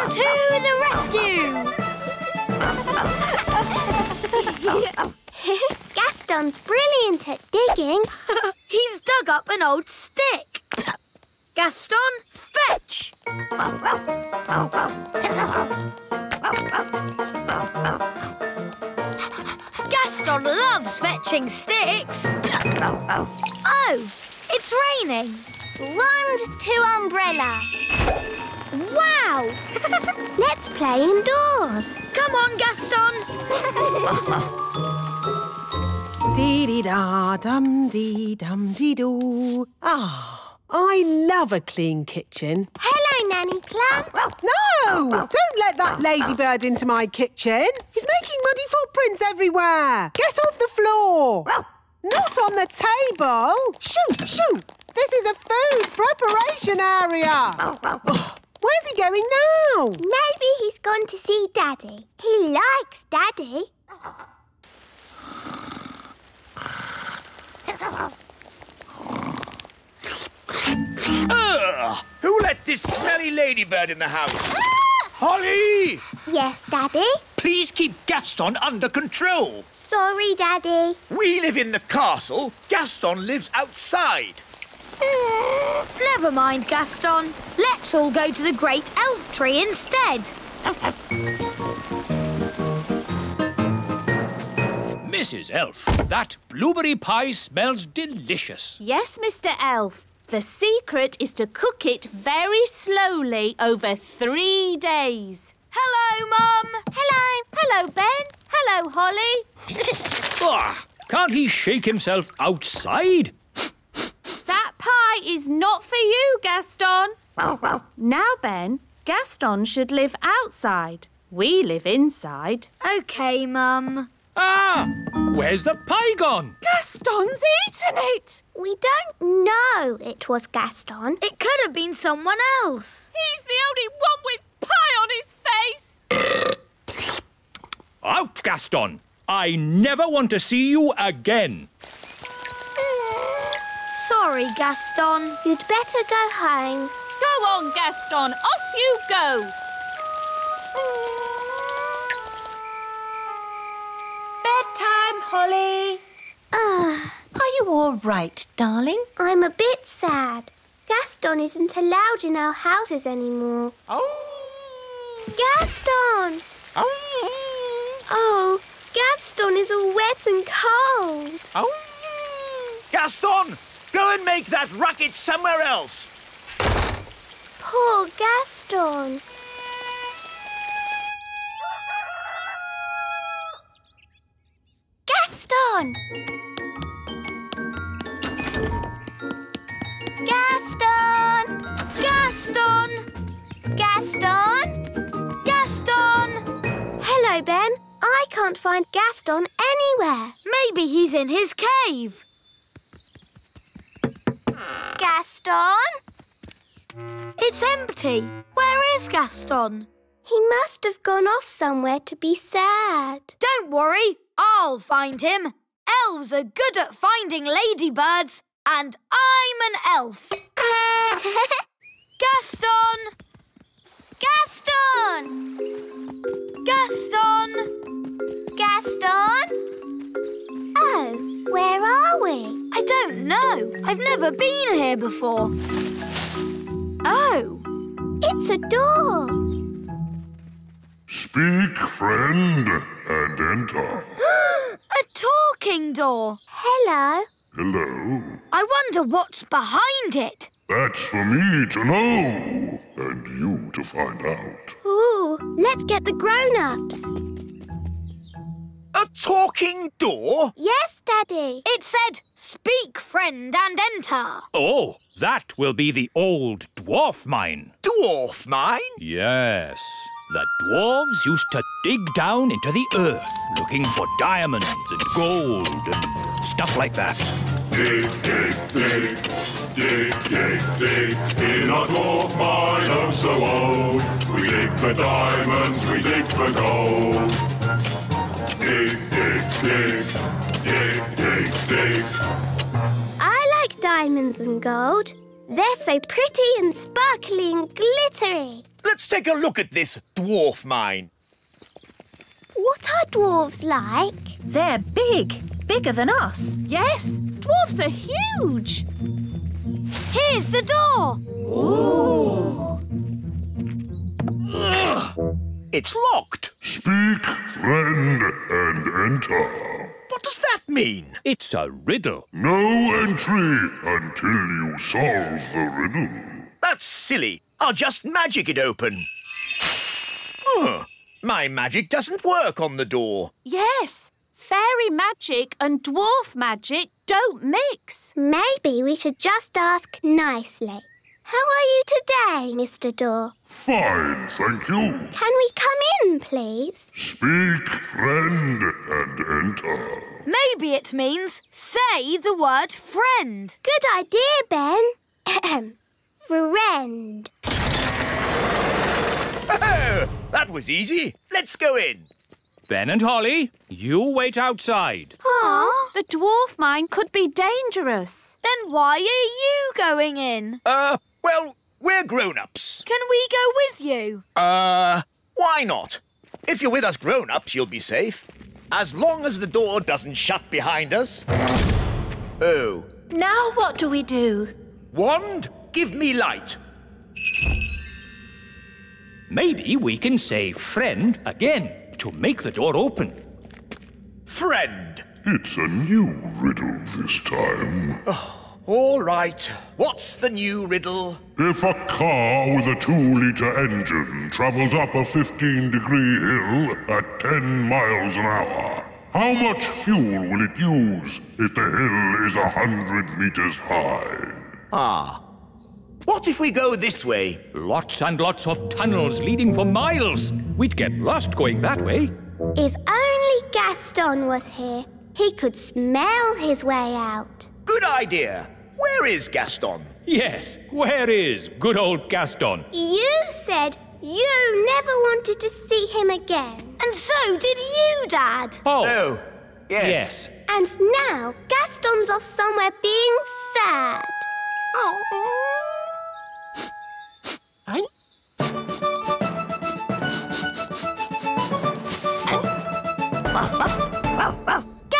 Gaston to the rescue! Gaston's brilliant at digging. He's dug up an old stick. Gaston, fetch! Gaston loves fetching sticks. Oh, it's raining. Run to umbrella. Wow! Let's play indoors. Come on, Gaston. Dee-dee-da, dum-dee-dum-dee-doo. Ah, I love a clean kitchen. Hello, Nanny Plum. No! Don't let that ladybird into my kitchen. He's making muddy footprints everywhere. Get off the floor. Not on the table. Shoo, shoo. This is a food preparation area. Where's he going now? Maybe he's gone to see Daddy. He likes Daddy. Who let this smelly ladybird in the house? Holly! Yes, Daddy? Please keep Gaston under control. Sorry, Daddy. We live in the castle. Gaston lives outside. Never mind, Gaston. Let's all go to the great elf tree instead. Mrs. Elf, that blueberry pie smells delicious. Yes, Mr. Elf. The secret is to cook it very slowly over 3 days. Hello, Mum. Hello. Hello, Ben. Hello, Holly. Can't he shake himself outside? That pie is not for you, Gaston. Now, Ben, Gaston should live outside. We live inside. OK, Mum. Ah! Where's the pie gone? Gaston's eaten it! We don't know it was Gaston. It could have been someone else. He's the only one with pie on his face. Out, Gaston. I never want to see you again. Sorry, Gaston. You'd better go home. Go on, Gaston. Off you go. Bedtime, Holly. Are you all right, darling? I'm a bit sad. Gaston isn't allowed in our houses anymore. Oh! Gaston! Oh! Oh, Gaston is all wet and cold. Oh! Gaston! Go and make that racket somewhere else. Poor Gaston. Gaston! Gaston! Gaston! Gaston! Gaston! Hello, Ben. I can't find Gaston anywhere. Maybe he's in his cave. Gaston? It's empty. Where is Gaston? He must have gone off somewhere to be sad. Don't worry, I'll find him. Elves are good at finding ladybirds, and I'm an elf. Gaston! Gaston! Gaston! Gaston! Oh. Where are we? I don't know. I've never been here before. Oh. It's a door. Speak, friend, and enter. A talking door. Hello. Hello. I wonder what's behind it. That's for me to know, and you to find out. Ooh, let's get the grown-ups. A talking door? Yes, Daddy. It said, speak, friend, and enter. Oh, that will be the old dwarf mine. Dwarf mine? Yes. The dwarves used to dig down into the earth, looking for diamonds and gold and stuff like that. Dig, dig, dig. Dig, dig, dig. In our dwarf mine, oh so old. We dig for diamonds, we dig for gold. Dig, dig, dig, dig, dig, dig. I like diamonds and gold. They're so pretty and sparkly and glittery. Let's take a look at this dwarf mine. What are dwarves like? They're big, bigger than us. Yes, dwarves are huge. Here's the door. Ooh. Ugh, it's locked. Speak, friend, and enter. What does that mean? It's a riddle. No entry until you solve the riddle. That's silly. I'll just magic it open. Huh. My magic doesn't work on the door. Yes. Fairy magic and dwarf magic don't mix. Maybe we should just ask nicely. How are you today, Mr. Door? Fine, thank you. Can we come in, please? Speak, friend, and enter. Maybe it means say the word friend. Good idea, Ben. Friend. Oh, that was easy. Let's go in. Ben and Holly, you wait outside. Aww. The dwarf mine could be dangerous. Then why are you going in? Well, we're grown-ups. Can we go with you? Why not? If you're with us grown-ups, you'll be safe. As long as the door doesn't shut behind us. Oh. Now what do we do? Wand, give me light. Maybe we can say friend again to make the door open. Friend. It's a new riddle this time. Oh, all right. What's the new riddle? If a car with a 2-litre engine travels up a 15-degree hill at 10 miles an hour, how much fuel will it use if the hill is 100 metres high? Ah. What if we go this way? Lots and lots of tunnels leading for miles. We'd get lost going that way. If only Gaston was here, he could smell his way out. Good idea. Where is Gaston? Yes, where is good old Gaston? You said you never wanted to see him again. And so did you, Dad. Oh, yes. And now Gaston's off somewhere being sad. Oh.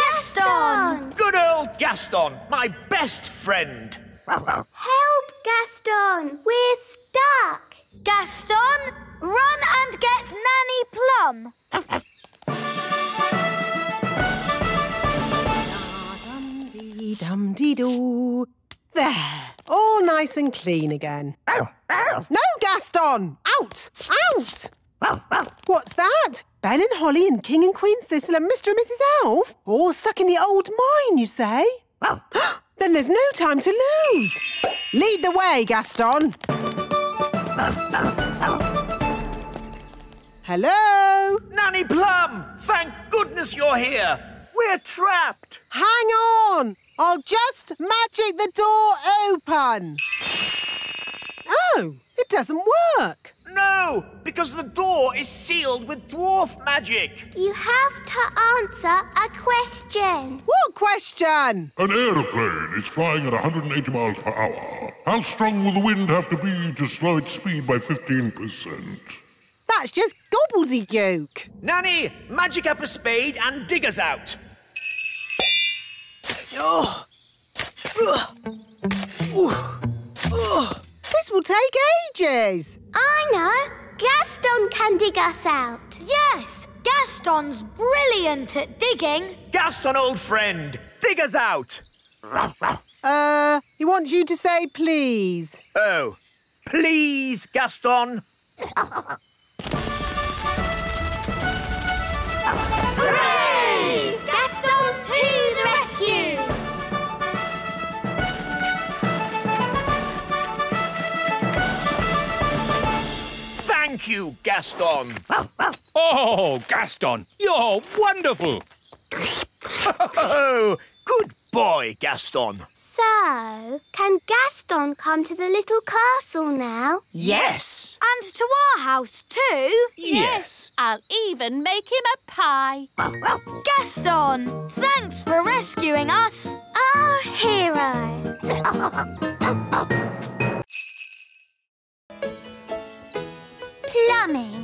Gaston! Good old Gaston, my best friend. Help, Gaston, we're stuck. Gaston, run and get Nanny Plum. Dum-dee-dum-dee-doo. There, all nice and clean again. No, Gaston! Out! Out! What's that? Ben and Holly and King and Queen Thistle and Mr. and Mrs. Elf? All stuck in the old mine, you say? Then there's no time to lose. Lead the way, Gaston. Hello? Nanny Plum, thank goodness you're here. We're trapped. Hang on. I'll just magic the door open. Oh, it doesn't work. No, because the door is sealed with dwarf magic. You have to answer a question. What question? An aeroplane is flying at 180 miles per hour. How strong will the wind have to be to slow its speed by 15%? That's just gobbledygook. Nanny, magic up a spade and dig us out. Oh. This will take ages. I know. Gaston can dig us out. Yes, Gaston's brilliant at digging. Gaston, old friend, dig us out. He wants you to say please. Oh, please, Gaston. Hooray! Gaston too! Thank you, Gaston. Oh, Gaston, you're wonderful. Oh, good boy, Gaston. So, can Gaston come to the little castle now? Yes. And to our house too? Yes. I'll even make him a pie. Gaston, thanks for rescuing us. Our hero. coming.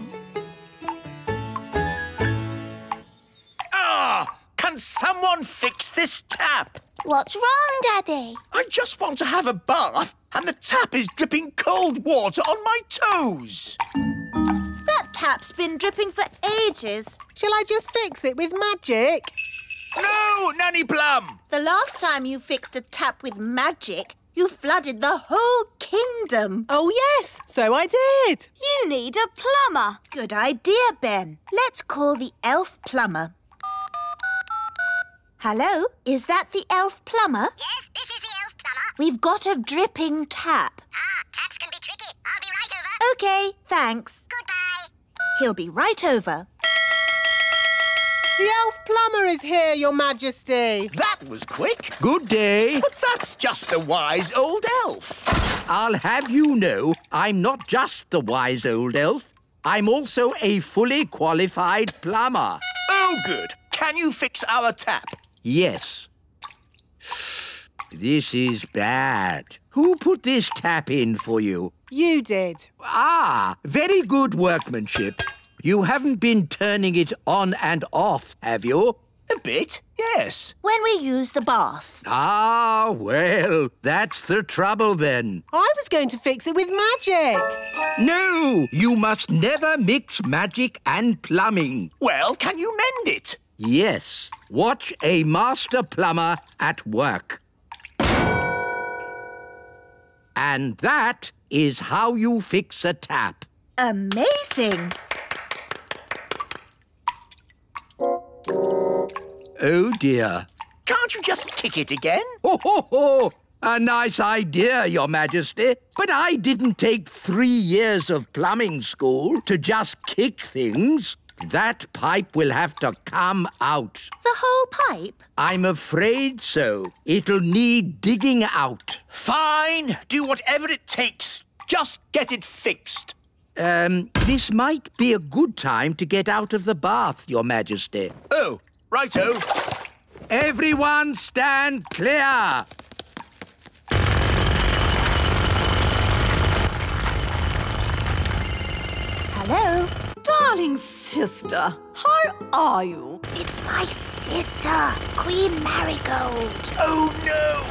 Ah! Can someone fix this tap? What's wrong, Daddy? I just want to have a bath, and the tap is dripping cold water on my toes. That tap's been dripping for ages. Shall I just fix it with magic? No, Nanny Plum! The last time you fixed a tap with magic, you flooded the whole kingdom. Oh, yes, so I did. You need a plumber. Good idea, Ben. Let's call the elf plumber. Hello, is that the elf plumber? Yes, this is the elf plumber. We've got a dripping tap. Ah, taps can be tricky. I'll be right over. OK, thanks. Goodbye. He'll be right over. The elf plumber is here, Your Majesty. That was quick. Good day. But that's just the wise old elf. I'll have you know, I'm not just the wise old elf. I'm also a fully qualified plumber. Oh, good. Can you fix our tap? Yes. This is bad. Who put this tap in for you? You did. Ah, very good workmanship. You haven't been turning it on and off, have you? A bit, yes. When we use the bath. Ah, well, that's the trouble then. I was going to fix it with magic. No, you must never mix magic and plumbing. Well, can you mend it? Yes. Watch a master plumber at work. And that is how you fix a tap. Amazing. Oh, dear. Can't you just kick it again? Ho, ho, ho! A nice idea, Your Majesty. But I didn't take 3 years of plumbing school to just kick things. That pipe will have to come out. The whole pipe? I'm afraid so. It'll need digging out. Fine. Do whatever it takes. Just get it fixed. This might be a good time to get out of the bath, Your Majesty. Oh, righto. Everyone stand clear. Hello? Darling sister, how are you? It's my sister, Queen Marigold. Oh, no!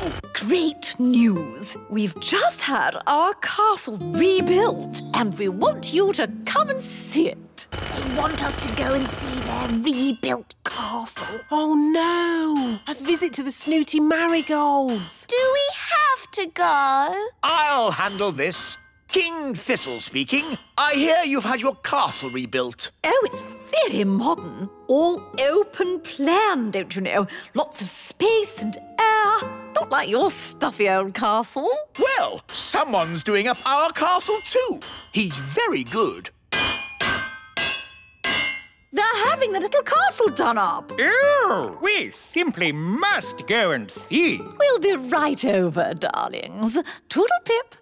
Great news. We've just had our castle rebuilt, and we want you to come and see it. They want us to go and see their rebuilt castle. Oh, no! A visit to the snooty marigolds. Do we have to go? I'll handle this. King Thistle speaking. I hear you've had your castle rebuilt. Oh, it's very modern. All open plan, don't you know? Lots of space and air. Not like your stuffy old castle. Well, someone's doing up our castle too. He's very good. They're having the little castle done up. Oh, we simply must go and see. We'll be right over, darlings. Toodle-pip.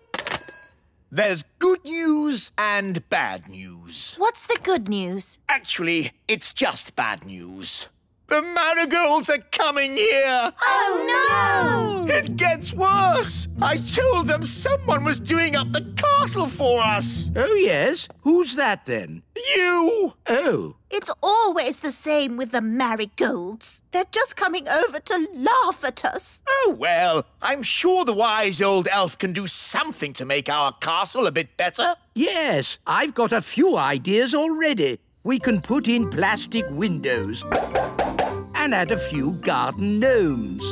There's good news and bad news. What's the good news? Actually, it's just bad news. The marigolds are coming here! Oh, no! It gets worse! I told them someone was doing up the castle for us! Oh, yes? Who's that, then? You! Oh. It's always the same with the marigolds. They're just coming over to laugh at us. Oh, well, I'm sure the wise old elf can do something to make our castle a bit better. Yes, I've got a few ideas already. We can put in plastic windows and add a few garden gnomes.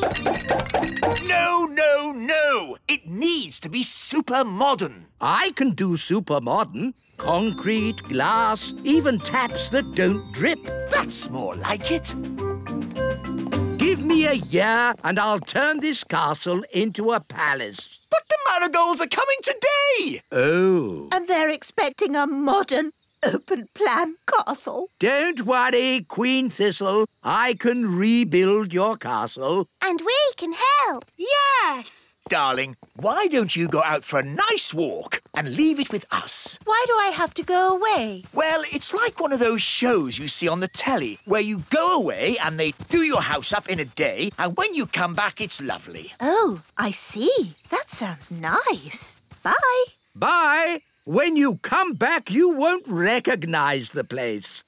No, no, no! It needs to be super modern. I can do super modern. Concrete, glass, even taps that don't drip. That's more like it. Give me a year and I'll turn this castle into a palace. But the marigolds are coming today! Oh. And they're expecting a modern open-plan castle. Don't worry, Queen Thistle. I can rebuild your castle. And we can help. Yes. Darling, why don't you go out for a nice walk and leave it with us? Why do I have to go away? Well, it's like one of those shows you see on the telly where you go away and they do your house up in a day and when you come back, it's lovely. Oh, I see. That sounds nice. Bye. Bye. When you come back, you won't recognize the place.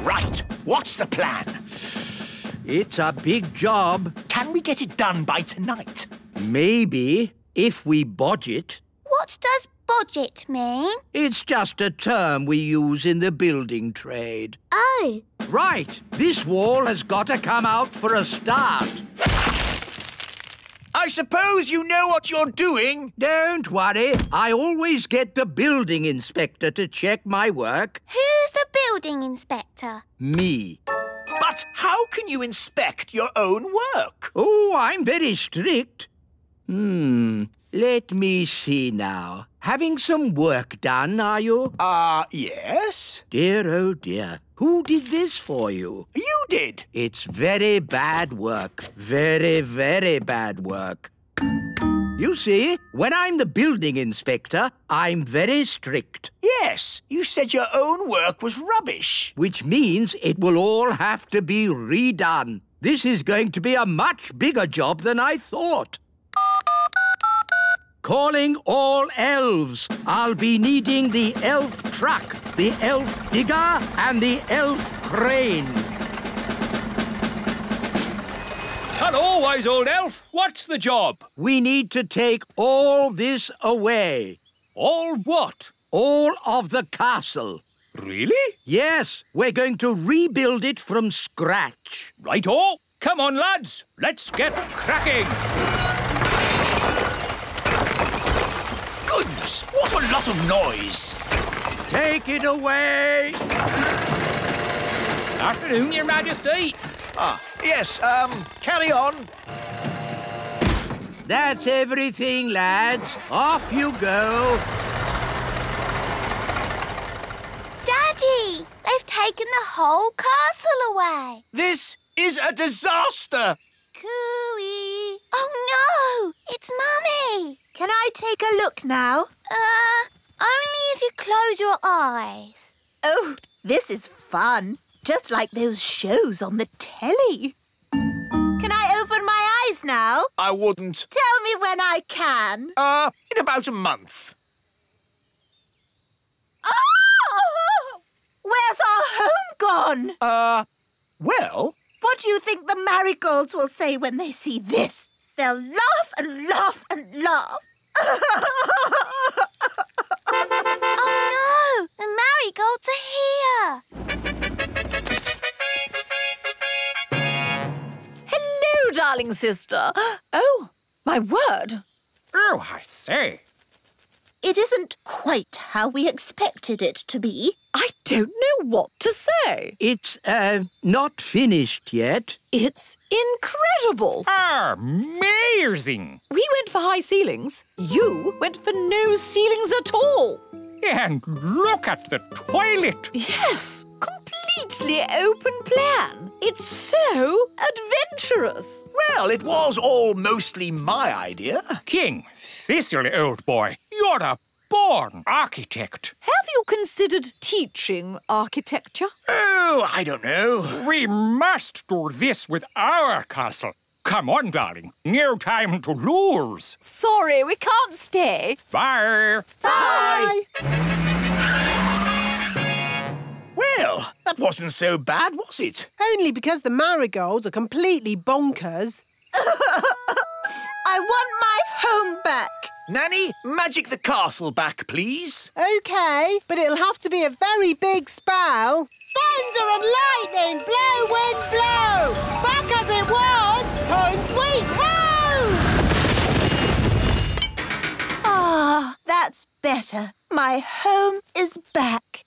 Right. What's the plan? It's a big job. Can we get it done by tonight? Maybe, if we bodget. What does bodget mean? It's just a term we use in the building trade. Oh. Right. This wall has got to come out for a start. I suppose you know what you're doing. Don't worry. I always get the building inspector to check my work. Who's the building inspector? Me. But how can you inspect your own work? Oh, I'm very strict. Let me see now. Having some work done, are you? Yes. Dear, oh dear. Who did this for you? You did. It's very bad work. Very, very bad work. You see, when I'm the building inspector, I'm very strict. Yes, you said your own work was rubbish. Which means it will all have to be redone. This is going to be a much bigger job than I thought. Calling all elves. I'll be needing the elf truck, the elf digger, and the elf crane. Hello, wise old elf. What's the job? We need to take all this away. All what? All of the castle. Really? Yes. We're going to rebuild it from scratch. Right-o. Come on, lads. Let's get cracking. What a lot of noise! Take it away! Afternoon, Your Majesty. Yes, carry on. That's everything, lads. Off you go. Daddy, they've taken the whole castle away. This is a disaster. Cooey. Oh, no! It's Mummy. Can I take a look now? Only if you close your eyes. Oh, this is fun. Just like those shows on the telly. Can I open my eyes now? I wouldn't. Tell me when I can. In about a month. Oh! Where's our home gone? Well... What do you think the marigolds will say when they see this? They'll laugh and laugh and laugh. Oh, no! The marigolds are here! Hello, darling sister. Oh, my word. Oh, I say. It isn't quite how we expected it to be. I don't know what to say. It's, not finished yet. It's incredible. Amazing. We went for high ceilings. You went for no ceilings at all. And look at the toilet. Yes, completely open plan. It's so adventurous. Well, it was all mostly my idea. King Thistle, old boy, you're a born architect. Have you considered teaching architecture? Oh, I don't know. We must do this with our castle. Come on, darling. No time to lose. Sorry, we can't stay. Bye. Bye. Well, that wasn't so bad, was it? Only because the marigolds are completely bonkers. I want my home back. Nanny, magic the castle back, please. OK, but it'll have to be a very big spell. Thunder and lightning, blow, wind, blow. Back as it was, home sweet home! Ah, that's better. My home is back.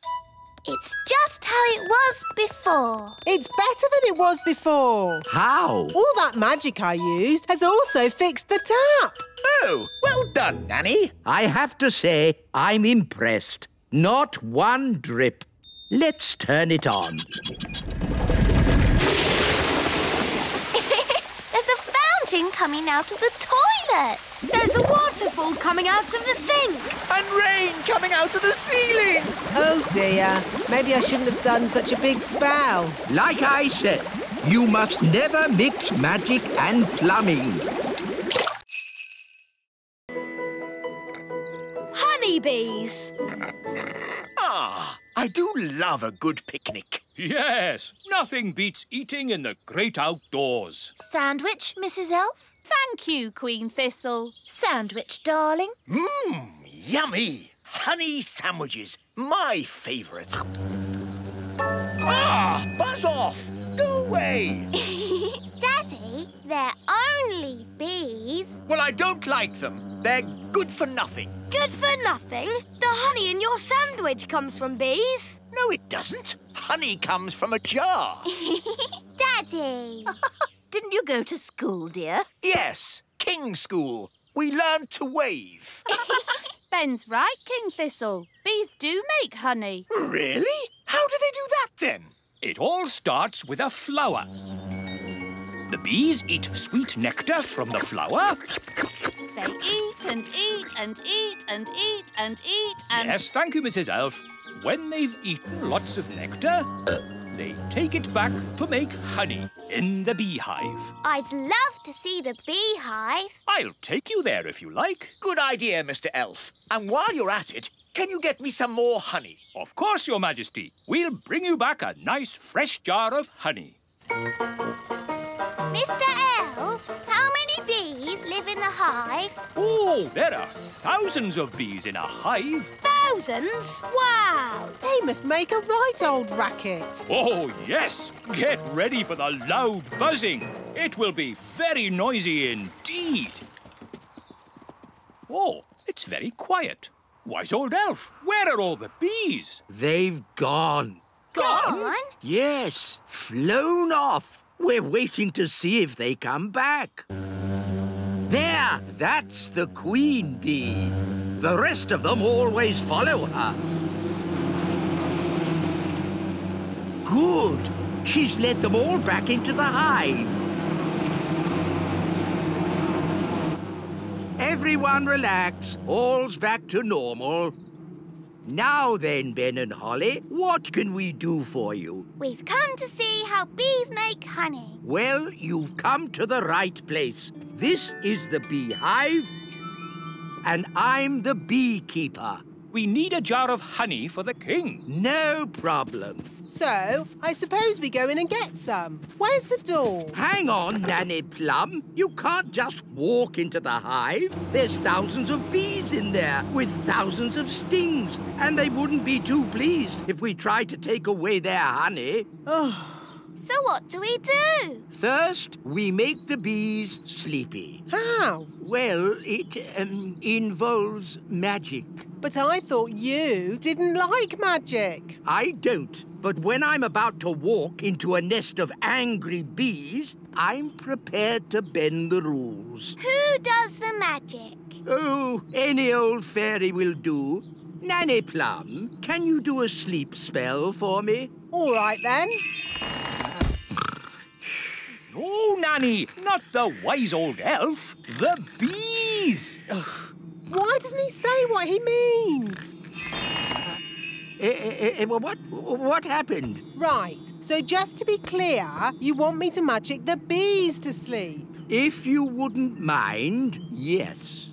It's just how it was before. It's better than it was before. How? All that magic I used has also fixed the tap. Oh, well done, Nanny. I have to say, I'm impressed. Not one drip. Let's turn it on. There's a fountain coming out of the toilet. There's a waterfall coming out of the sink. And rain coming out of the ceiling. Oh, dear. Maybe I shouldn't have done such a big spell. Like I said, you must never mix magic and plumbing. Honey bees. Ah, I do love a good picnic. Yes, nothing beats eating in the great outdoors. Sandwich, Mrs. Elf? Thank you, Queen Thistle. Sandwich, darling. Mmm, yummy. Honey sandwiches, my favourite. Ah, buzz off. Go away. Daddy, they're only bees. Well, I don't like them. They're good for nothing. Good for nothing? The honey in your sandwich comes from bees. No, it doesn't. Honey comes from a jar. Daddy! Didn't you go to school, dear? Yes, King School. We learned to wave. Ben's right, King Thistle. Bees do make honey. Really? How do they do that, then? It all starts with a flower. The bees eat sweet nectar from the flower. They eat and eat and eat and eat and eat and... Yes, thank you, Mrs. Elf. When they've eaten lots of nectar, they take it back to make honey in the beehive. I'd love to see the beehive. I'll take you there if you like. Good idea, Mr. Elf. And while you're at it, can you get me some more honey? Of course, Your Majesty. We'll bring you back a nice fresh jar of honey. Mr. Elf, how many bees live in the hive? Oh, there are thousands of bees in a hive. Thousands? Wow! They must make a right old racket. Oh, yes. Get ready for the loud buzzing. It will be very noisy indeed. Oh, it's very quiet. Wise old Elf, where are all the bees? They've gone. Gone? Yes, flown off. We're waiting to see if they come back. There, that's the queen bee. The rest of them always follow her. Good. She's led them all back into the hive. Everyone relax. All's back to normal. Now then, Ben and Holly, what can we do for you? We've come to see how bees make honey. Well, you've come to the right place. This is the beehive, and I'm the beekeeper. We need a jar of honey for the king. No problem. So, I suppose we go in and get some. Where's the door? Hang on, Nanny Plum. You can't just walk into the hive. There's thousands of bees in there with thousands of stings, and they wouldn't be too pleased if we tried to take away their honey. Oh. So what do we do? First, we make the bees sleepy. How? Well, it involves magic. But I thought you didn't like magic. I don't. But when I'm about to walk into a nest of angry bees, I'm prepared to bend the rules. Who does the magic? Oh, any old fairy will do. Nanny Plum, can you do a sleep spell for me? All right, then. No, Nanny, not the wise old elf. The bees. Why doesn't he say what he means? What happened? Right, so just to be clear, you want me to magic the bees to sleep? If you wouldn't mind, yes.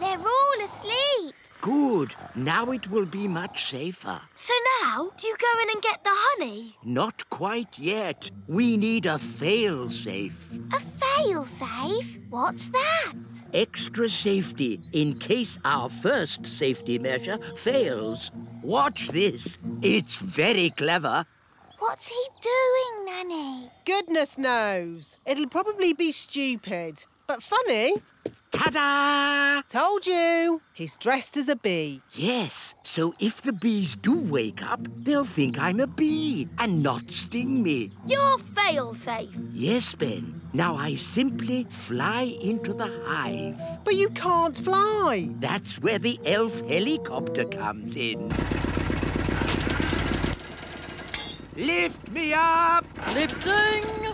They're all asleep. Good. Now it will be much safer. So now, do you go in and get the honey? Not quite yet. We need a fail-safe. A fail-safe? What's that? Extra safety in case our first safety measure fails. Watch this. It's very clever. What's he doing, Nanny? Goodness knows. It'll probably be stupid, but funny. Ta-da! Told you. He's dressed as a bee. Yes, so if the bees do wake up, they'll think I'm a bee and not sting me. You're fail-safe. Yes, Ben. Now I simply fly into the hive. But you can't fly. That's where the elf helicopter comes in. Lift me up! Lifting!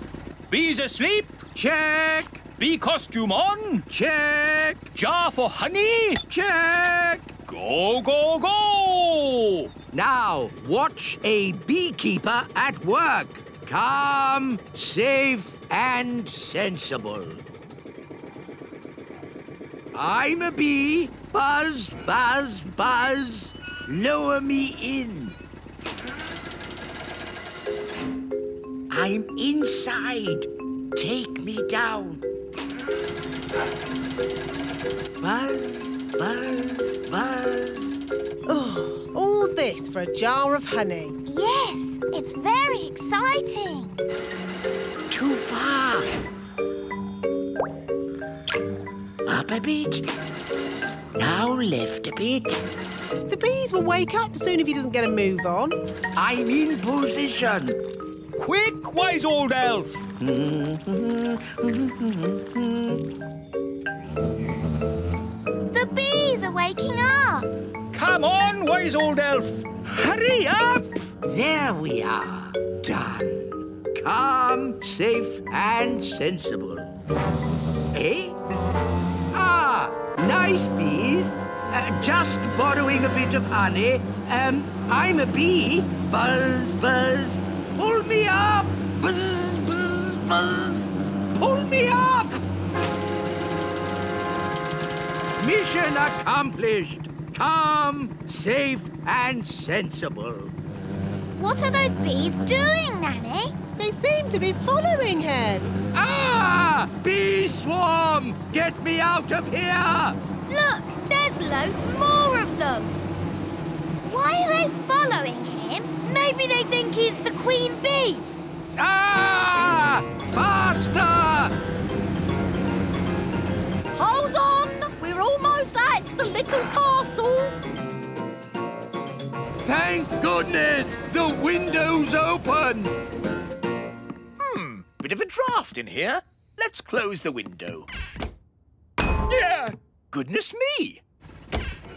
Bees asleep? Check! Bee costume on? Check. Jar for honey? Check. Go, go, go! Now, watch a beekeeper at work. Calm, safe, and sensible. I'm a bee. Buzz, buzz, buzz. Lower me in. I'm inside. Take me down. Buzz, buzz, buzz. Oh, all this for a jar of honey. Yes, it's very exciting. Too far. Up a bit. Now left a bit. The bees will wake up soon if he doesn't get a move on. I'm in position. Quick, wise old elf. The bees are waking up. Come on, wise old elf. Hurry up. There we are. Done. Calm, safe and sensible. Eh? Nice bees. Just borrowing a bit of honey. I'm a bee. Buzz, buzz. Pull me up. Buzz, buzz, buzz. Pull me up. Mission accomplished. Calm, safe and sensible. What are those bees doing, Nanny? They seem to be following him. Ah! Bee swarm! Get me out of here! Look, there's loads more of them. Why are they following him? Maybe they think he's the queen bee. Ah! Faster! Hold on! We're almost at the little castle. Thank goodness! The window's open! Bit of a draft in here. Let's close the window. Yeah! Goodness me!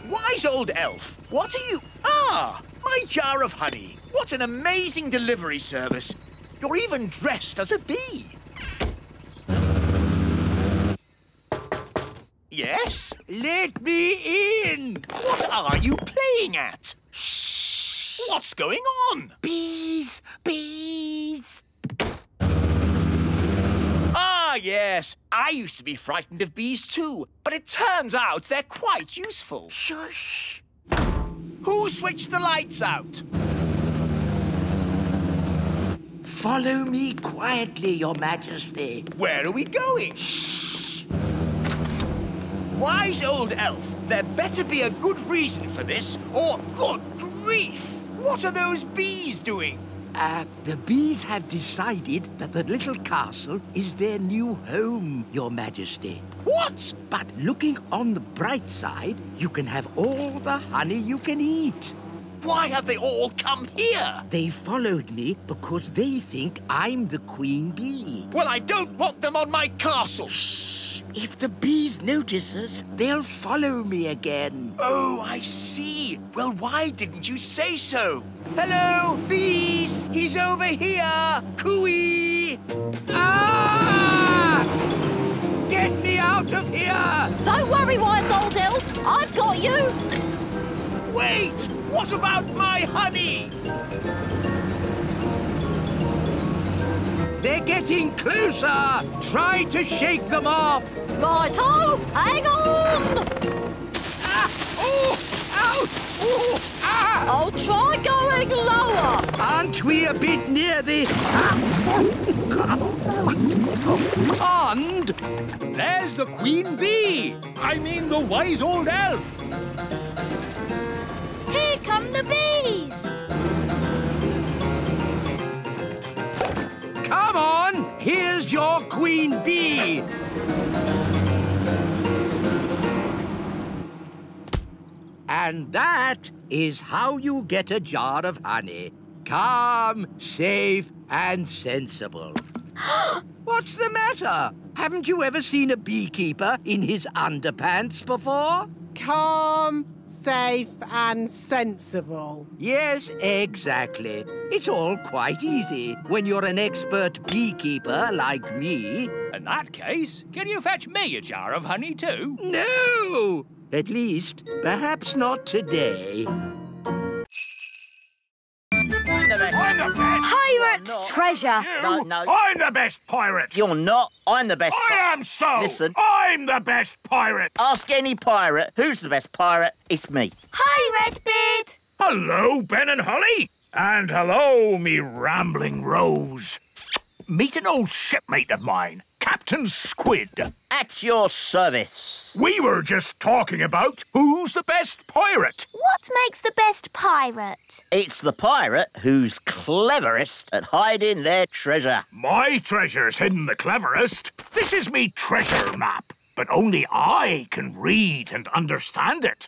Wise old elf, what are you... Ah! My jar of honey. What an amazing delivery service. You're even dressed as a bee. Yes? Let me in! What are you playing at? Shh! What's going on? Bees! Bees! Ah, yes. I used to be frightened of bees too, but it turns out they're quite useful. Shush! Who switched the lights out? Follow me quietly, Your Majesty. Where are we going? Shh! Wise old elf, there better be a good reason for this, or good grief! What are those bees doing? The bees have decided that the little castle is their new home, Your Majesty. What? But looking on the bright side, you can have all the honey you can eat. Why have they all come here? They followed me because they think I'm the queen bee. Well, I don't want them on my castle. Shh! If the bees notice us, they'll follow me again. Oh, I see. Well, why didn't you say so? Hello, bees! He's over here! Cooey! Ah! Get me out of here! Don't worry, wise old elf. I've got you! Wait! What about my honey? They're getting closer! Try to shake them off! Right-o! Hang on! Ah! Oh! Ow! Oh! Ah! I'll try going lower. Aren't we a bit near the... pond? There's the queen bee. I mean the wise old elf. Here come the bees. Come on, here's your queen bee. And that is how you get a jar of honey. Calm, safe, and sensible. What's the matter? Haven't you ever seen a beekeeper in his underpants before? Calm, safe, and sensible. Yes, exactly. It's all quite easy when you're an expert beekeeper like me. In that case, can you fetch me a jar of honey too? No! At least, perhaps not today. Hi, Rex best treasure. No. I'm the best pirate. You're not. I'm the best pirate. I am so. Listen. I'm the best pirate. Ask any pirate. Who's the best pirate? It's me. Hi, Redbeard. Hello, Ben and Holly. And hello, me rambling Rose. Meet an old shipmate of mine, Captain Squid. At your service. We were just talking about who's the best pirate. What makes the best pirate? It's the pirate who's cleverest at hiding their treasure. My treasure's hidden the cleverest. This is me treasure map, but only I can read and understand it.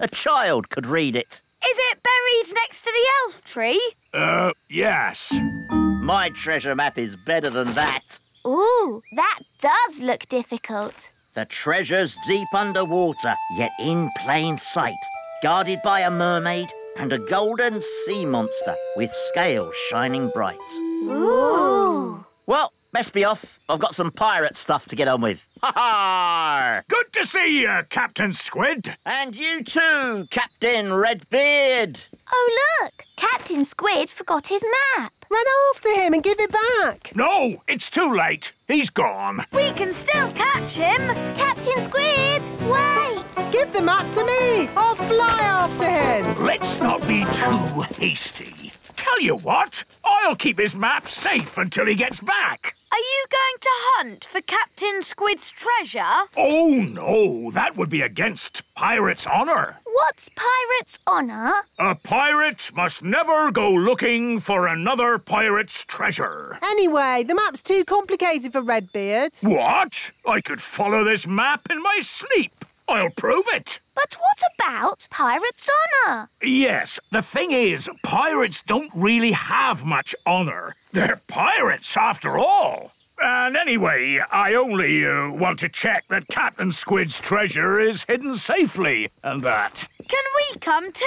A child could read it. Is it buried next to the elf tree? Yes. My treasure map is better than that. Ooh, that does look difficult. The treasure's deep underwater, yet in plain sight, guarded by a mermaid and a golden sea monster with scales shining bright. Ooh. Well, best be off. I've got some pirate stuff to get on with. Ha-ha! Good to see you, Captain Squid. And you too, Captain Redbeard. Oh, look. Captain Squid forgot his map. Run after him and give it back. No, it's too late. He's gone. We can still catch him. Captain Squid, wait. Give the map to me. I'll fly after him. Let's not be too hasty. Tell you what, I'll keep his map safe until he gets back. Are you going to hunt for Captain Squid's treasure? Oh, no. That would be against pirate's honour. What's pirate's honour? A pirate must never go looking for another pirate's treasure. Anyway, the map's too complicated for Redbeard. What? I could follow this map in my sleep. I'll prove it. But what about pirate's honour? Yes, the thing is, pirates don't really have much honour. They're pirates, after all. And anyway, I only want to check that Captain Squid's treasure is hidden safely and that. Can we come too?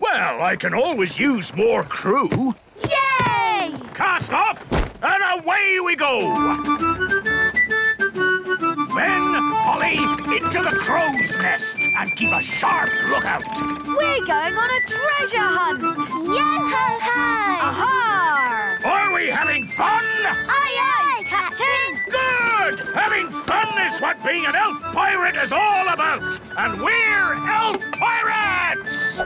Well, I can always use more crew. Yay! Cast off and away we go! Ben, Holly, into the crow's nest and keep a sharp lookout. We're going on a treasure hunt. Yo-ho-ho! Aha! Are we having fun? Aye, aye, Captain. Good! Having fun is what being an elf pirate is all about. And we're elf pirates!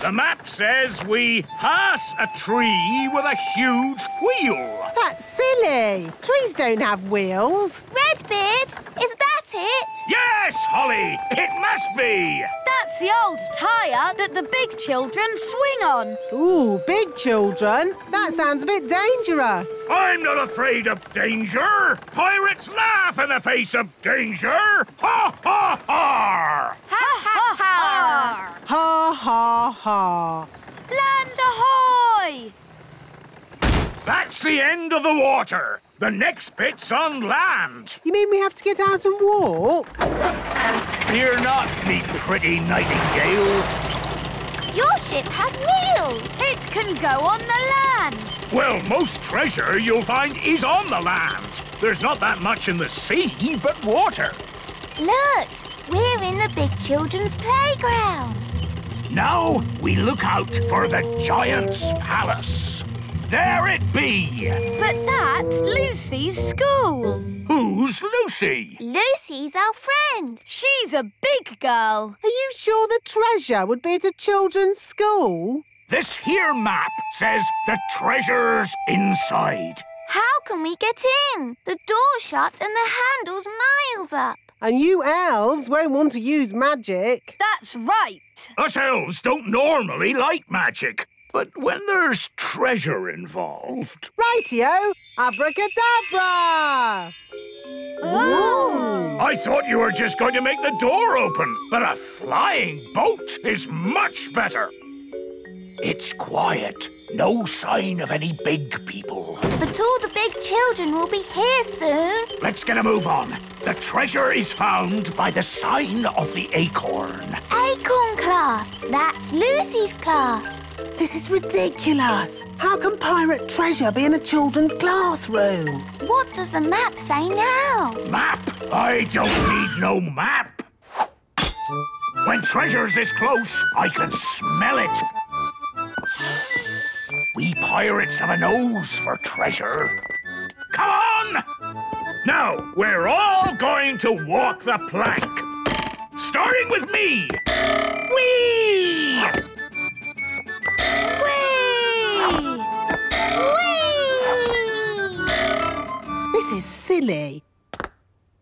The map says we pass a tree with a huge wheel. That's silly. Trees don't have wheels. Redbeard, is that it? Yes, Holly, it must be. That's the old tyre that the big children swing on. Ooh, big children? That sounds a bit dangerous. I'm not afraid of danger. Pirates laugh in the face of danger. Ha, ha, ha. Ha, ha, ha. Ha, ha, ha. Land ahoy! That's the end of the water. The next bit's on land. You mean we have to get out and walk? Fear not, me pretty nightingale. Your ship has wheels. It can go on the land. Well, most treasure you'll find is on the land. There's not that much in the sea, but water. Look, we're in the big children's playground. Now we look out for the Giant's Palace. There it be! But that's Lucy's school. Who's Lucy? Lucy's our friend. She's a big girl. Are you sure the treasure would be at a children's school? This here map says the treasure's inside. How can we get in? The door's shut and the handle's miles up. And you elves won't want to use magic. That's right. Us elves don't normally like magic, but when there's treasure involved... Rightio, abracadabra! Ooh! I thought you were just going to make the door open, but a flying boat is much better. It's quiet. No sign of any big people. But all the big children will be here soon. Let's get a move on. The treasure is found by the sign of the acorn. Acorn class. That's Lucy's class. This is ridiculous. How can pirate treasure be in a children's classroom? What does the map say now? Map? I don't need no map. When treasure's this close, I can smell it. We pirates have a nose for treasure. Come on! Now, we're all going to walk the plank. Starting with me. Whee! Whee! Whee! This is silly.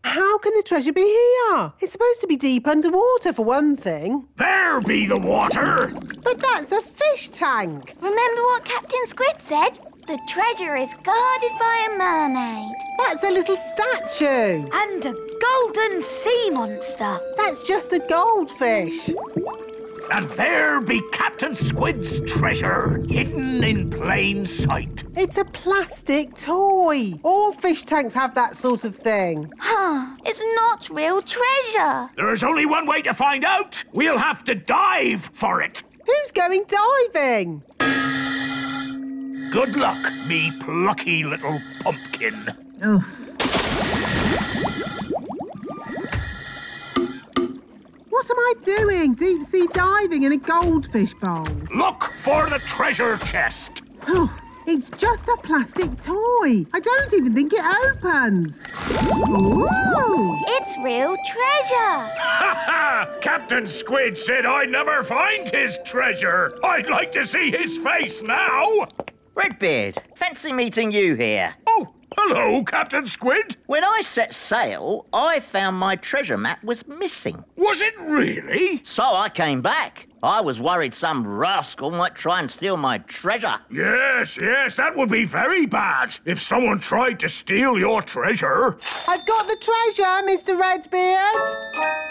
How can the treasure be here? It's supposed to be deep underwater, for one thing. There be the water! But that's a fish tank. Remember what Captain Squid said? The treasure is guarded by a mermaid. That's a little statue. And a golden sea monster. That's just a goldfish. And there be Captain Squid's treasure, hidden in plain sight. It's a plastic toy. All fish tanks have that sort of thing. It's not real treasure. There's only one way to find out. We'll have to dive for it. Who's going diving? Good luck, me plucky little pumpkin. What am I doing, deep-sea diving in a goldfish bowl? Look for the treasure chest. It's just a plastic toy. I don't even think it opens. Ooh! It's real treasure. Captain Squid said I'd never find his treasure. I'd like to see his face now. Redbeard, fancy meeting you here. Oh! Hello, Captain Squid. When I set sail, I found my treasure map was missing. Was it really? So I came back. I was worried some rascal might try and steal my treasure. Yes, that would be very bad if someone tried to steal your treasure. I've got the treasure, Mr. Redbeard.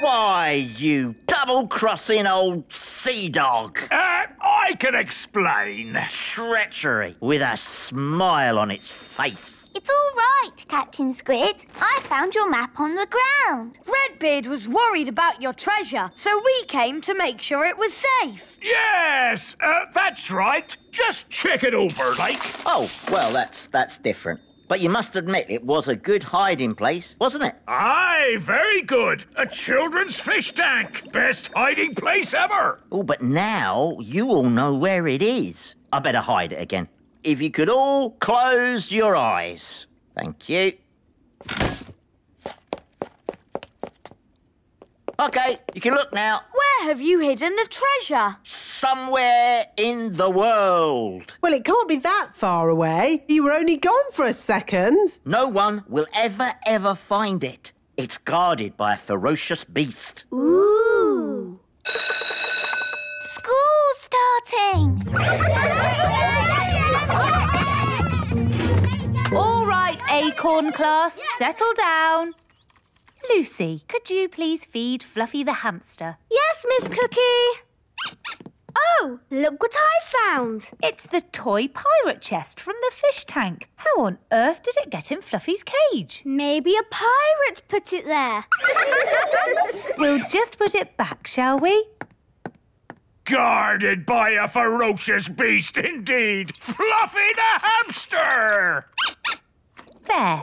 Why, you double-crossing old sea dog. I can explain. Treachery with a smile on its face. It's all right, Captain Squid. I found your map on the ground. Redbeard was worried about your treasure, so we came to make sure it was safe. Yes, that's right. Just check it over, like. Oh, well, that's different. But you must admit it was a good hiding place, wasn't it? Aye, very good. A children's fish tank. Best hiding place ever. Oh, but now you all know where it is. I better hide it again. If you could all close your eyes. Thank you. OK, you can look now. Where have you hidden the treasure? Somewhere in the world. Well, it can't be that far away. You were only gone for a second. No one will ever find it. It's guarded by a ferocious beast. Ooh. School starting. All right, Acorn class, settle down. Lucy, could you please feed Fluffy the hamster? Yes, Miss Cookie. Oh, look what I found. It's the toy pirate chest from the fish tank. How on earth did it get in Fluffy's cage? Maybe a pirate put it there. We'll just put it back, shall we? Guarded by a ferocious beast indeed. Fluffy the hamster! There,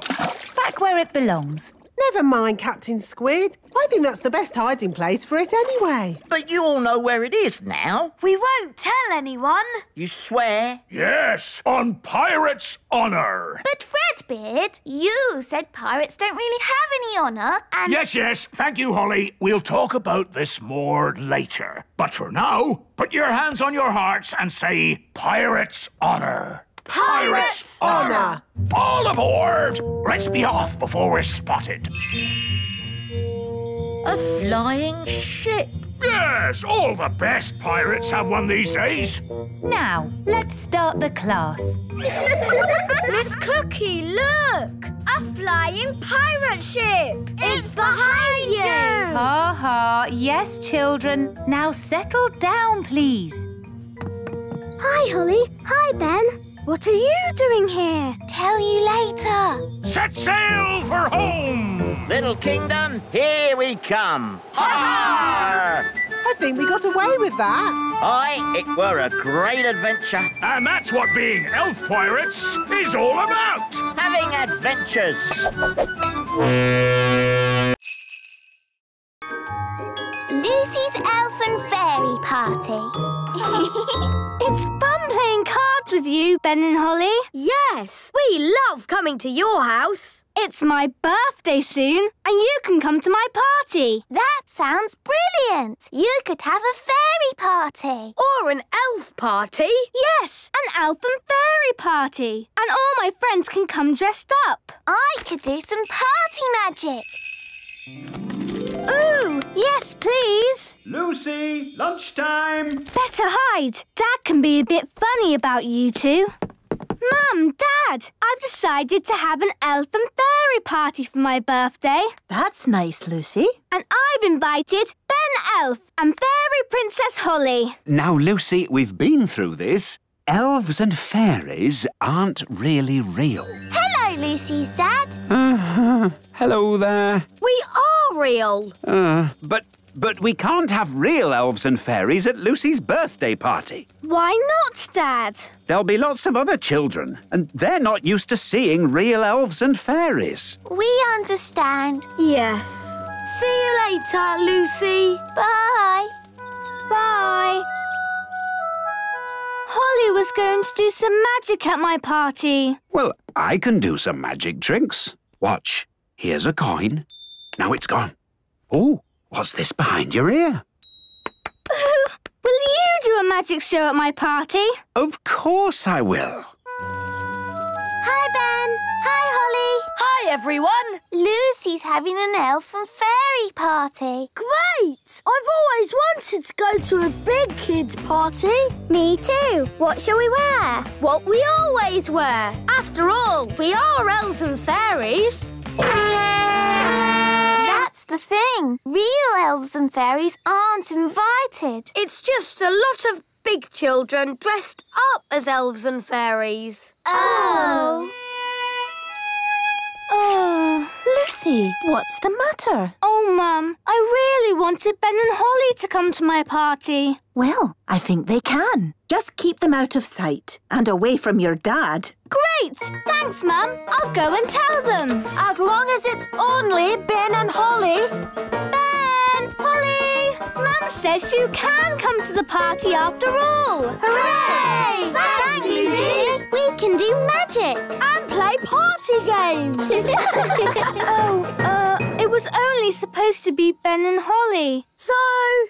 back where it belongs. Never mind, Captain Squid. I think that's the best hiding place for it anyway. But you all know where it is now. We won't tell anyone. You swear? Yes, on pirates' honour. But Redbeard, you said pirates don't really have any honour and... Yes, thank you, Holly. We'll talk about this more later. But for now, put your hands on your hearts and say, pirates' honour. Pirates' honour! All aboard! Let's be off before we're spotted. A flying ship? Yes, all the best pirates have one these days. Now, let's start the class. Miss Cookie, look! A flying pirate ship! It's behind you! Ha ha, yes, children. Now settle down, please. Hi, Holly. Hi, Ben. What are you doing here? Tell you later. Set sail for home! Little Kingdom, here we come. Ha-ha! I think we got away with that. Aye, it were a great adventure. And that's what being elf pirates is all about. Having adventures. Lucy's elf. party. It's fun playing cards with you, Ben and Holly. Yes, we love coming to your house. It's my birthday soon and you can come to my party. That sounds brilliant. You could have a fairy party. Or an elf party. Yes, an elf and fairy party. And all my friends can come dressed up. I could do some party magic. Ooh, yes, please. Lucy, lunchtime. Better hide. Dad can be a bit funny about you two. Mum, Dad, I've decided to have an elf and fairy party for my birthday. That's nice, Lucy. And I've invited Ben Elf and Fairy Princess Holly. Now, Lucy, we've been through this. Elves and fairies aren't really real. Hello, Lucy's dad. Hello there. We are real. But we can't have real elves and fairies at Lucy's birthday party. Why not, Dad? There'll be lots of other children, and they're not used to seeing real elves and fairies. We understand. Yes. See you later, Lucy. Bye. Bye. Holly was going to do some magic at my party. Well, I can do some magic tricks. Watch. Here's a coin. Now it's gone. Oh. What's this behind your ear? Will you do a magic show at my party? Of course I will. Hi, Ben. Hi, Holly. Hi, everyone. Lucy's having an elf and fairy party. Great! I've always wanted to go to a big kids' party. Me too. What shall we wear? What we always wear. After all, we are elves and fairies. The thing. Real elves and fairies aren't invited. It's just a lot of big children dressed up as elves and fairies. Oh. Oh. Lucy, what's the matter? Oh, Mum, I really wanted Ben and Holly to come to my party. Well, I think they can. Just keep them out of sight and away from your dad. Great! Thanks, Mum. I'll go and tell them. As long as it's only Ben and Holly. Ben! Holly! Mum says you can come to the party after all. Hooray! Thanks, Lucy. We can do magic. And play party games. It was only supposed to be Ben and Holly. So,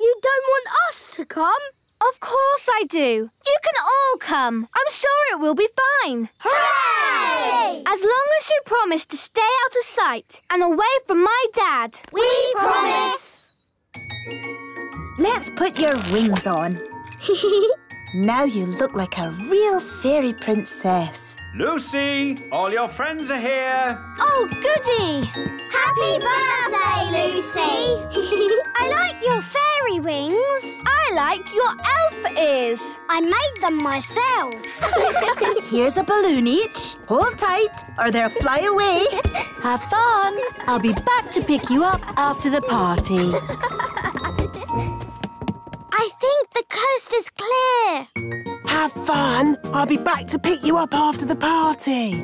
you don't want us to come? Of course I do. You can all come. I'm sure it will be fine. Hooray! As long as you promise to stay out of sight and away from my dad. We promise. Let's put your wings on. Now you look like a real fairy princess. Lucy, all your friends are here. Oh, goody. Happy birthday, Lucy. I like your fairy wings. I like your elf ears. I made them myself. Here's a balloon each. Hold tight or they'll fly away. Have fun. I'll be back to pick you up after the party. I think the coast is clear. Have fun. I'll be back to pick you up after the party.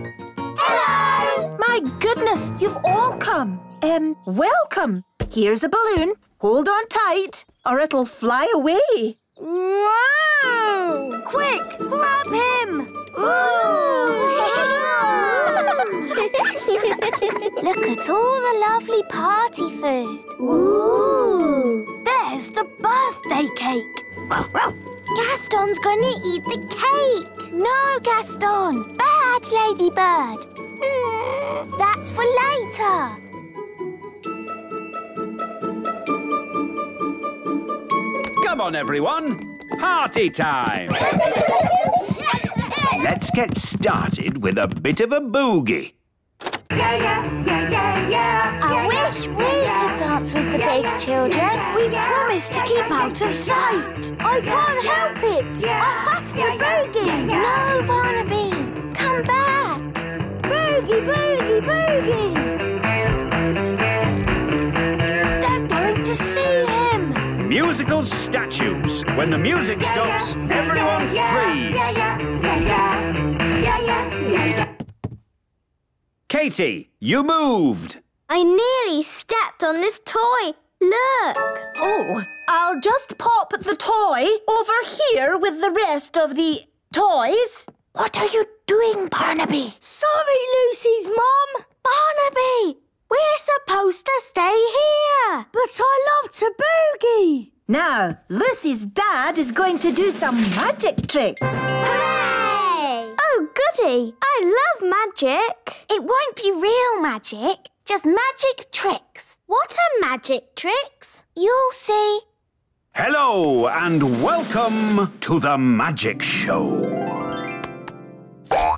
Hello! My goodness, you've all come. Welcome. Here's a balloon. Hold on tight or it'll fly away. Whoa! Quick, grab him! Ooh! Look at all the lovely party food. Ooh! There's the birthday cake. Gaston's gonna eat the cake. No, Gaston. Bad, Ladybird. That's for later. Come on, everyone. Party time. Let's get started with a bit of a boogie. Yeah, yeah, yeah, yeah, yeah. I wish we could dance with the big children. We promised to keep out of sight. I can't help it. I have to boogie. No, Barnaby. Come back. Boogie, boogie, boogie. They're going to see him. Musical statues. When the music stops, everyone freeze. Katie, you moved. I nearly stepped on this toy. Look! Oh, I'll just pop the toy over here with the rest of the toys. What are you doing, Barnaby? Sorry, Lucy's mum. Barnaby, we're supposed to stay here. But I love to boogie. Now, Lucy's dad is going to do some magic tricks. Hooray! Oh, goody. I love magic. It won't be real magic, just magic tricks. What are magic tricks? You'll see. Hello and welcome to the magic show.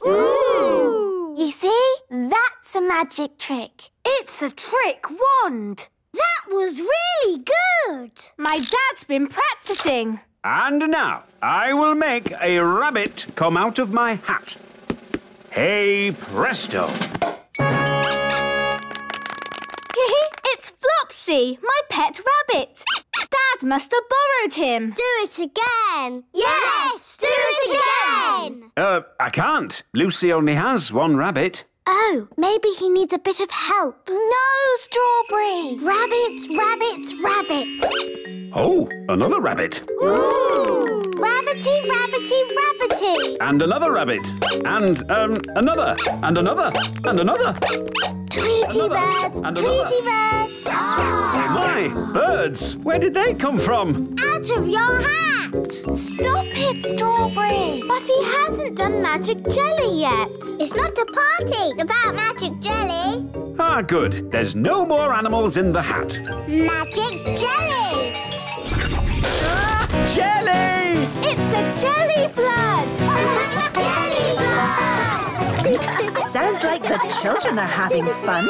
Ooh! You see? That's a magic trick. It's a trick wand. That was really good. My dad's been practicing. And now I will make a rabbit come out of my hat. Hey, presto. It's Flopsy, my pet rabbit. Dad must have borrowed him. Do it again. Yes, do it again. I can't. Lucy only has one rabbit. Oh, maybe he needs a bit of help. No, Strawberry. Rabbits, rabbits, rabbits. Oh, another rabbit. Ooh. Rabbity, rabbity, rabbity. And another rabbit. And, another. And another. And another. Tweety birds, Tweety birds. Oh my, birds. Where did they come from? Out of your hat. Stop it, Strawberry. But he hasn't done magic jelly yet. It's not a party about magic jelly. Ah, good. There's no more animals in the hat. Magic jelly. Jelly! It's a jelly flood. Jelly flood. Sounds like the children are having fun.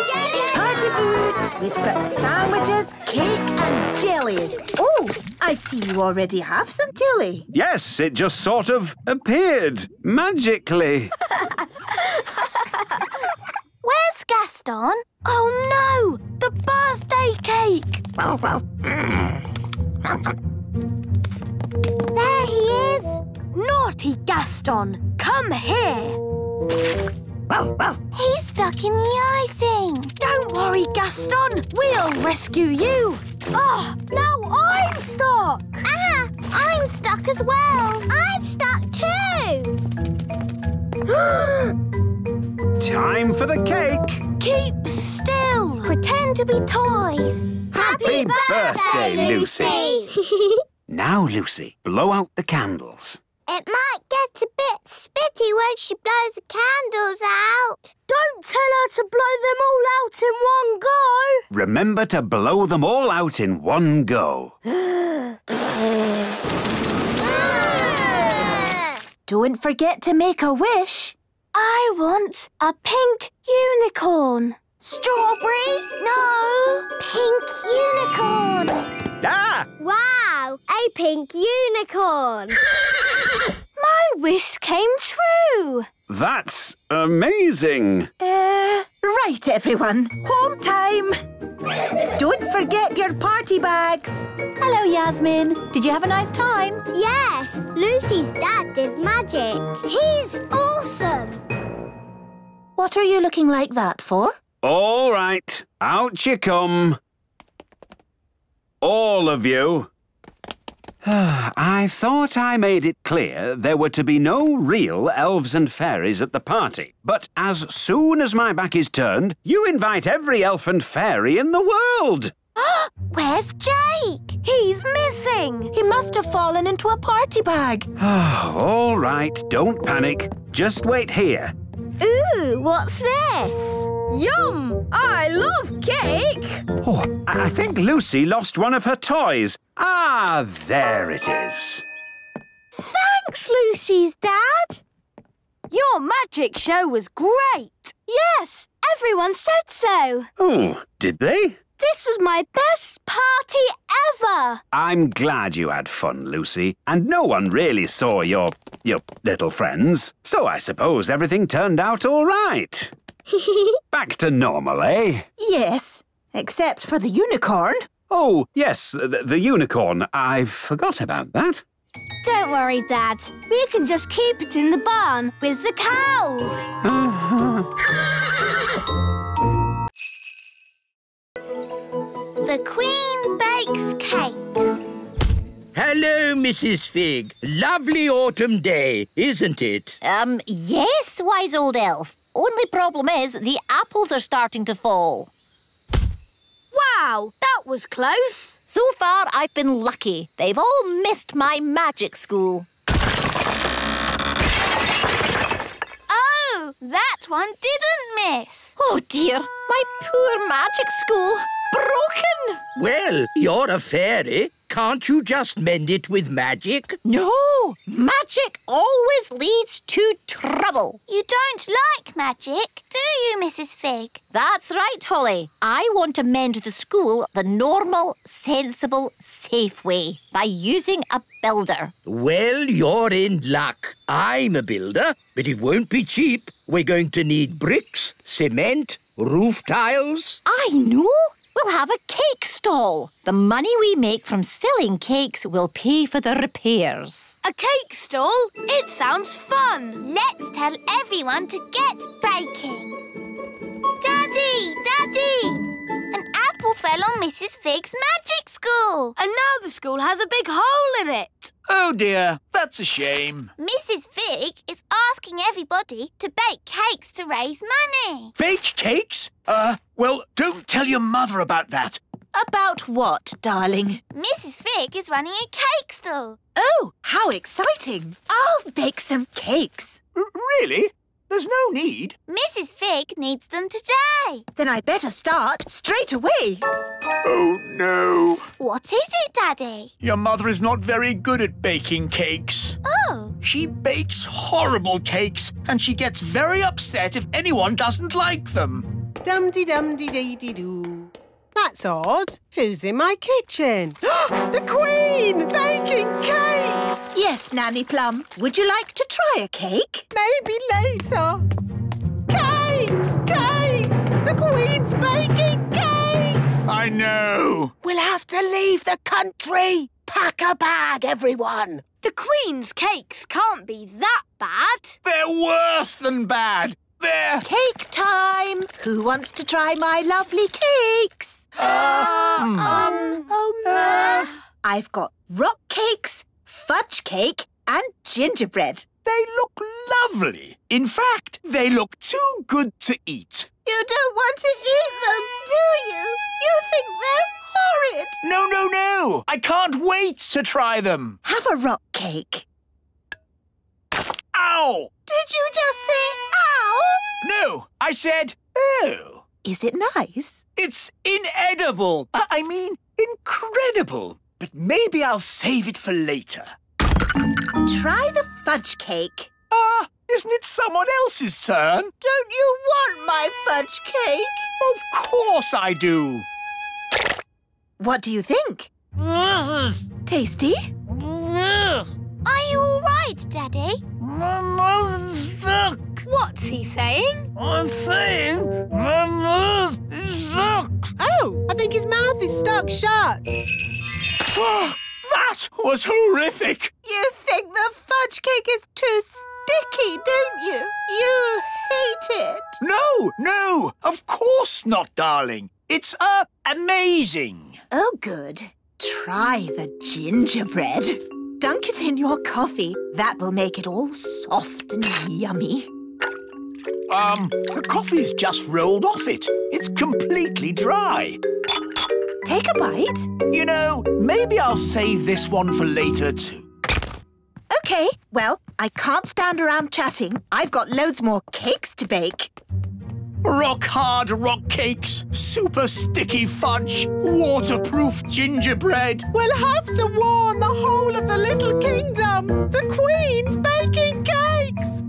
Party food! We've got sandwiches, cake and jelly. Oh, I see you already have some jelly. Yes, it just sort of appeared magically. Where's Gaston? Oh, no! The birthday cake! There he is! Naughty Gaston, come here! He's stuck in the icing. Don't worry, Gaston. We'll rescue you. Oh, now I'm stuck. Ah, I'm stuck as well. I'm stuck too. Time for the cake. Keep still. Pretend to be toys. Happy birthday, Lucy. Now, Lucy, blow out the candles. It might get a bit spitty when she blows the candles out. Don't tell her to blow them all out in one go. Remember to blow them all out in one go. Don't forget to make a wish. I want a pink unicorn. Strawberry? No. Pink unicorn. Ah! Wow, a pink unicorn. My wish came true. That's amazing. Right, everyone. Home time. Don't forget your party bags. Hello, Yasmin. Did you have a nice time? Yes. Lucy's dad did magic. He's awesome. What are you looking like that for? All right. Out you come. All of you. I thought I made it clear there were to be no real elves and fairies at the party. But as soon as my back is turned, you invite every elf and fairy in the world. Where's Jake? He's missing. He must have fallen into a party bag. All right, don't panic. Just wait here. Ooh, what's this? Yum! I love cake! Oh, I think Lucy lost one of her toys. Ah, there it is. Thanks, Lucy's dad. Your magic show was great. Yes, everyone said so. Oh, did they? This was my best party ever. I'm glad you had fun, Lucy. And no one really saw your little friends. So I suppose everything turned out all right. Back to normal, eh? Yes, except for the unicorn. Oh, yes, the unicorn. I forgot about that. Don't worry, Dad. We can just keep it in the barn with the cows. The Queen Bear. Hello, Mrs. Fig. Lovely autumn day, isn't it? Yes, wise old elf. Only problem is the apples are starting to fall. Wow, that was close. So far, I've been lucky. They've all missed my magic school. Oh, that one didn't miss. Oh, dear. My poor magic school. Broken. Well, you're a fairy. Can't you just mend it with magic? No. Magic always leads to trouble. You don't like magic, do you, Mrs. Fig? That's right, Holly. I want to mend the school the normal, sensible, safe way by using a builder. Well, you're in luck. I'm a builder, but it won't be cheap. We're going to need bricks, cement, roof tiles. I know. We'll have a cake stall. The money we make from selling cakes will pay for the repairs. A cake stall? It sounds fun. Let's tell everyone to get baking. Daddy! Daddy! An apple fell on Mrs. Fig's magic school. And now the school has a big hole in it. Oh, dear. That's a shame. Mrs. Fig is asking everybody to bake cakes to raise money. Bake cakes? Well, don't tell your mother about that. About what, darling? Mrs. Fig is running a cake stall. Oh, how exciting. I'll bake some cakes. Really? There's no need. Mrs. Fig needs them today. Then I'd better start straight away. Oh, no. What is it, Daddy? Your mother is not very good at baking cakes. Oh. She bakes horrible cakes, and she gets very upset if anyone doesn't like them. Dum-de-dum-de-dee-dee-doo. That's odd. Who's in my kitchen? The Queen! Baking cakes! Yes, Nanny Plum. Would you like to try a cake? Maybe later. Cakes! Cakes! The Queen's baking cakes! I know. We'll have to leave the country. Pack a bag, everyone. The Queen's cakes can't be that bad. They're worse than bad. They're... Cake time! Who wants to try my lovely cakes? I've got rock cakes, fudge cake and gingerbread. They look lovely. In fact, they look too good to eat. You don't want to eat them, do you? You think they're horrid. No, no, no. I can't wait to try them. Have a rock cake. Ow! Did you just say ow? No, I said oh. Is it nice? It's inedible. I mean, incredible. But maybe I'll save it for later. Try the fudge cake. Isn't it someone else's turn? Don't you want my fudge cake? Of course I do. What do you think? Tasty? Are you all right, Daddy? I'm stuck. What's he saying? I'm saying my mouth is stuck. Oh, I think his mouth is stuck shut. That was horrific. You think the fudge cake is too sticky, don't you? You hate it. No, no, of course not, darling. It's amazing. Oh, good. Try the gingerbread. Dunk it in your coffee. That will make it all soft and yummy. The coffee's just rolled off it. It's completely dry. Take a bite. You know, maybe I'll save this one for later too. OK, well, I can't stand around chatting. I've got loads more cakes to bake. Rock-hard rock cakes, super sticky fudge, waterproof gingerbread. We'll have to warn the whole of the Little Kingdom. The Queen's baking cakes.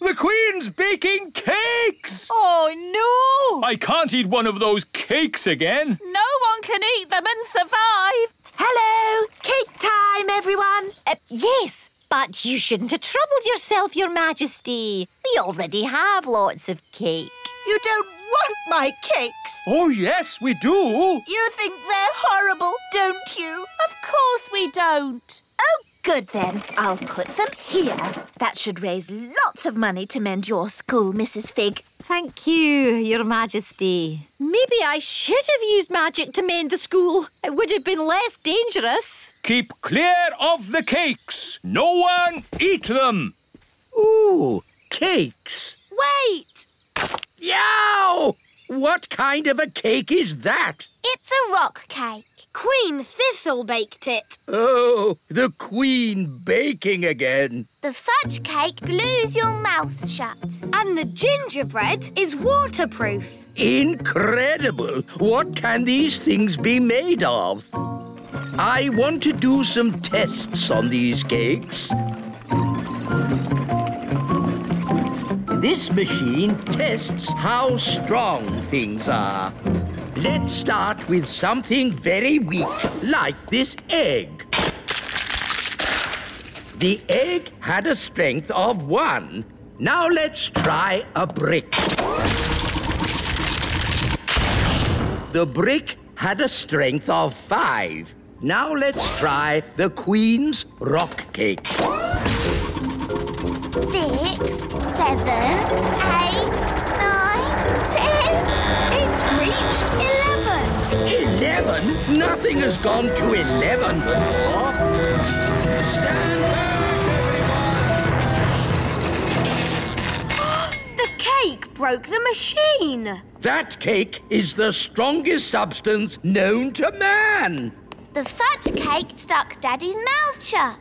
The Queen's baking cakes! Oh, no! I can't eat one of those cakes again. No one can eat them and survive. Hello! Cake time, everyone! Yes, but you shouldn't have troubled yourself, Your Majesty. We already have lots of cake. You don't want my cakes. Oh, yes, we do. You think they're horrible, don't you? Of course we don't. Oh, good then. I'll put them here. That should raise lots of money to mend your school, Mrs. Fig. Thank you, Your Majesty. Maybe I should have used magic to mend the school. It would have been less dangerous. Keep clear of the cakes. No one eat them. Ooh, cakes. Wait! Yow! What kind of a cake is that? It's a rock cake. Queen Thistle baked it. Oh, the Queen baking again. The fudge cake glues your mouth shut. And the gingerbread is waterproof. Incredible! What can these things be made of? I want to do some tests on these cakes. This machine tests how strong things are. Let's start with something very weak, like this egg. The egg had a strength of 1. Now let's try a brick. The brick had a strength of 5. Now let's try the Queen's rock cake. 6, 7, 8, 9, 10. It's reached 11. 11? Nothing has gone to 11 before. Stand back, everyone! The cake broke the machine. That cake is the strongest substance known to man. The fudge cake stuck Daddy's mouth shut.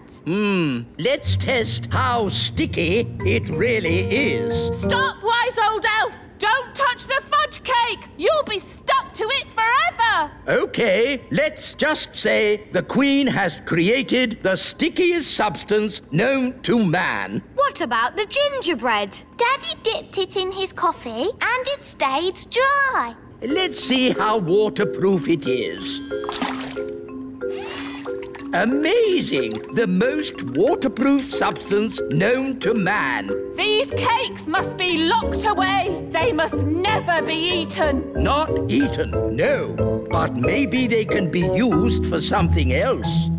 Let's test how sticky it really is. Stop, wise old elf! Don't touch the fudge cake! You'll be stuck to it forever! OK, let's just say the Queen has created the stickiest substance known to man. What about the gingerbread? Daddy dipped it in his coffee and it stayed dry. Let's see how waterproof it is. Amazing! The most waterproof substance known to man. These cakes must be locked away. They must never be eaten. Not eaten, no. But maybe they can be used for something else.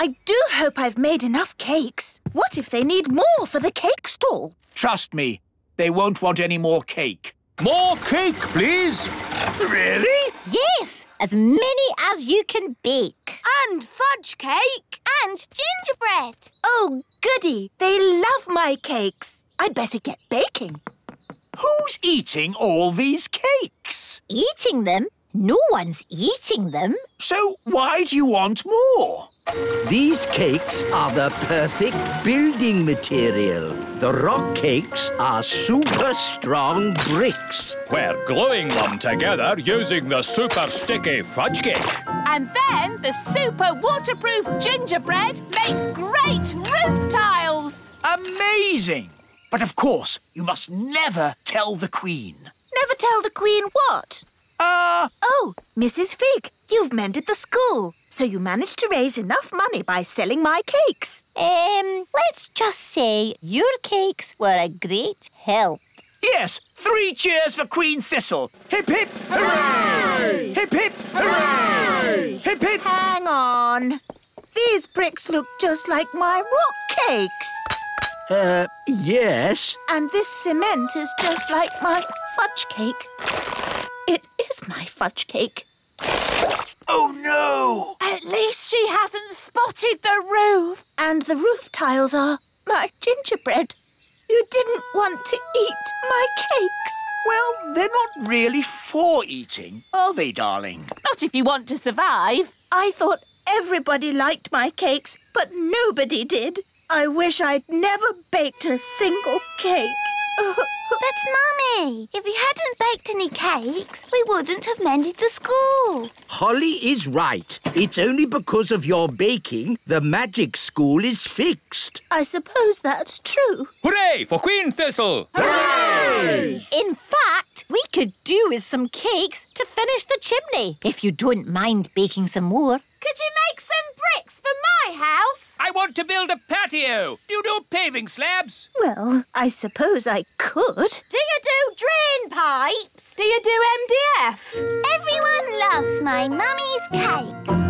I do hope I've made enough cakes. What if they need more for the cake stall? Trust me, they won't want any more cake. More cake, please! Really? Yes, as many as you can bake. And fudge cake. And gingerbread. Oh, goody. They love my cakes. I'd better get baking. Who's eating all these cakes? Eating them? No one's eating them. So why do you want more? These cakes are the perfect building material. The rock cakes are super strong bricks. We're gluing them together using the super sticky fudge cake. And then the super waterproof gingerbread makes great roof tiles. Amazing! But of course, you must never tell the Queen. Never tell the Queen what? Oh, Mrs. Fig, you've mended the school, so you managed to raise enough money by selling my cakes. Let's just say your cakes were a great help. Yes, 3 cheers for Queen Thistle. Hip, hip, hooray! Hip, hip, hooray! Hip, hip. Hang on. These bricks look just like my rock cakes. Yes. And this cement is just like my fudge cake. It is my fudge cake. Oh, no! At least she hasn't spotted the roof. And the roof tiles are my gingerbread. You didn't want to eat my cakes. Well, they're not really for eating, are they, darling? Not if you want to survive. I thought everybody liked my cakes, but nobody did. I wish I'd never baked a single cake. That's Mummy. If we hadn't baked any cakes, we wouldn't have mended the school. Holly is right. It's only because of your baking the magic school is fixed. I suppose that's true. Hooray for Queen Thistle! Hooray! In fact, we could do with some cakes to finish the chimney, if you don't mind baking some more. Could you make some bricks for my house? I want to build a patio. Do you do paving slabs? Well, I suppose I could. Do you do drain pipes? Do you do MDF? Everyone loves my mummy's cakes.